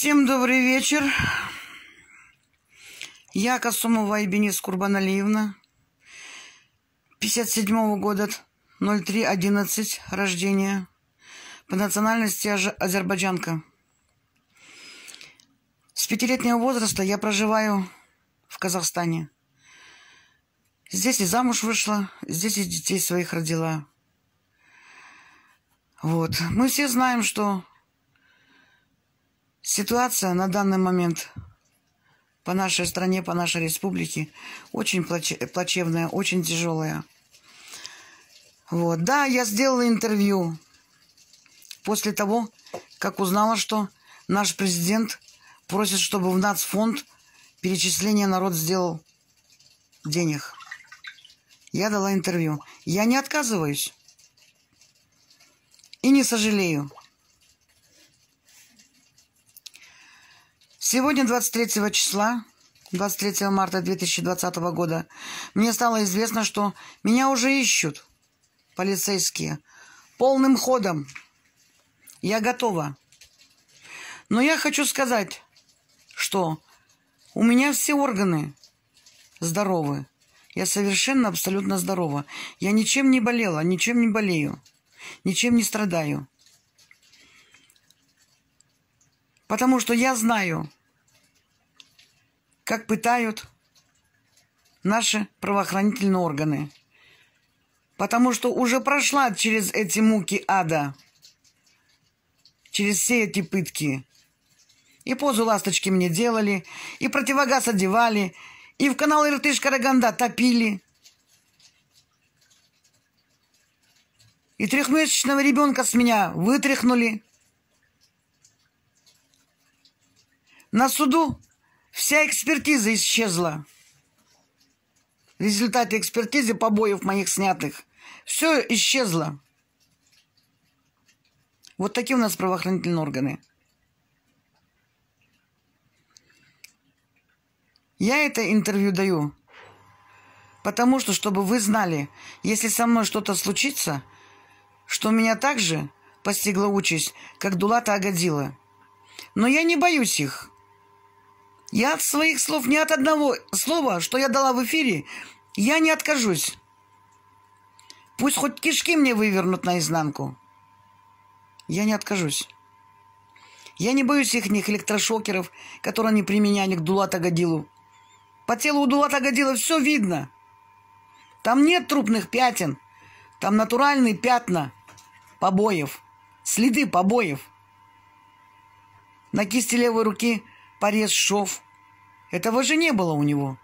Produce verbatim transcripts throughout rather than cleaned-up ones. Всем добрый вечер. Я Касумова Айбенис Курбаналиевна, пятьдесят седьмого года, ноль три одиннадцать, рождения, по национальности азербайджанка. С пятилетнего возраста я проживаю в Казахстане. Здесь и замуж вышла, здесь и детей своих родила. Вот. Мы все знаем, что ситуация на данный момент по нашей стране, по нашей республике очень плачевная, очень тяжелая. Вот. Да, я сделала интервью после того, как узнала, что наш президент просит, чтобы в нацфонд перечисление народ сделал денег. Я дала интервью. Я не отказываюсь и не сожалею. Сегодня, двадцать третьего числа, двадцать третьего марта две тысячи двадцатого года, мне стало известно, что меня уже ищут полицейские полным ходом. Я готова. Но я хочу сказать, что у меня все органы здоровы. Я совершенно, абсолютно здорова. Я ничем не болела, ничем не болею, ничем не страдаю. Потому что я знаю, как пытают наши правоохранительные органы. Потому что уже прошла через эти муки ада, через все эти пытки. И позу ласточки мне делали, и противогаз одевали, и в канал Иртыш-Караганда топили. И трехмесячного ребенка с меня вытряхнули. На суду вся экспертиза исчезла. Результаты экспертизы побоев моих снятых. Все исчезло. Вот такие у нас правоохранительные органы. Я это интервью даю, потому что, чтобы вы знали, если со мной что-то случится, что меня также постигла участь, как Дулата Агадила. Но я не боюсь их. Я от своих слов, ни от одного слова, что я дала в эфире, я не откажусь. Пусть хоть кишки мне вывернут наизнанку. Я не откажусь. Я не боюсь их электрошокеров, которые они применяли к Дулата Агадилу. По телу у Дулата Агадила все видно. Там нет трупных пятен. Там натуральные пятна побоев. Следы побоев. На кисти левой руки порез, шов. Этого же не было у него.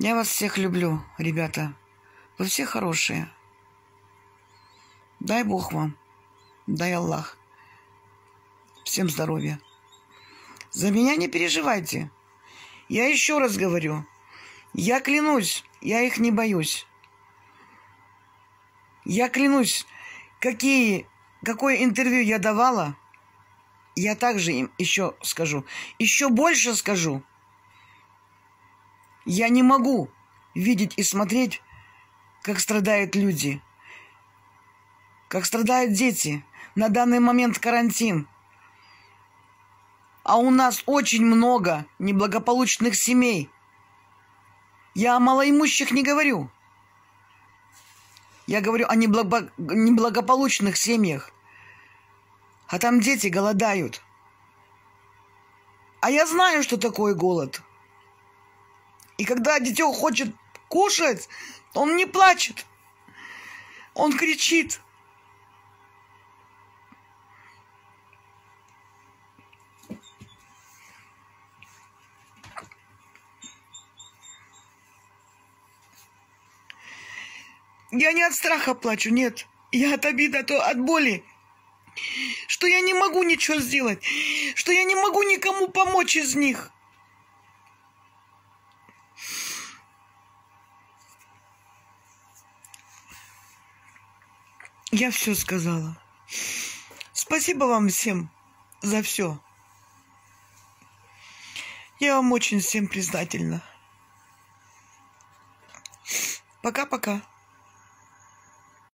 Я вас всех люблю, ребята. Вы все хорошие. Дай Бог вам. Дай Аллах. Всем здоровья. За меня не переживайте. Я еще раз говорю. Я клянусь, я их не боюсь. Я клянусь, какие, какое интервью я давала, я также им еще скажу. Еще больше скажу. Я не могу видеть и смотреть, как страдают люди. Как страдают дети. На данный момент карантин. А у нас очень много неблагополучных семей. Я о малоимущих не говорю. Я говорю о неблаго... неблагополучных семьях. А там дети голодают. А я знаю, что такое голод. И когда дитё хочет кушать, он не плачет. Он кричит. Я не от страха плачу, нет. Я от обиды, от боли. Что я не могу ничего сделать. Что я не могу никому помочь из них. Я все сказала. Спасибо вам всем за все. Я вам очень всем признательна. Пока-пока.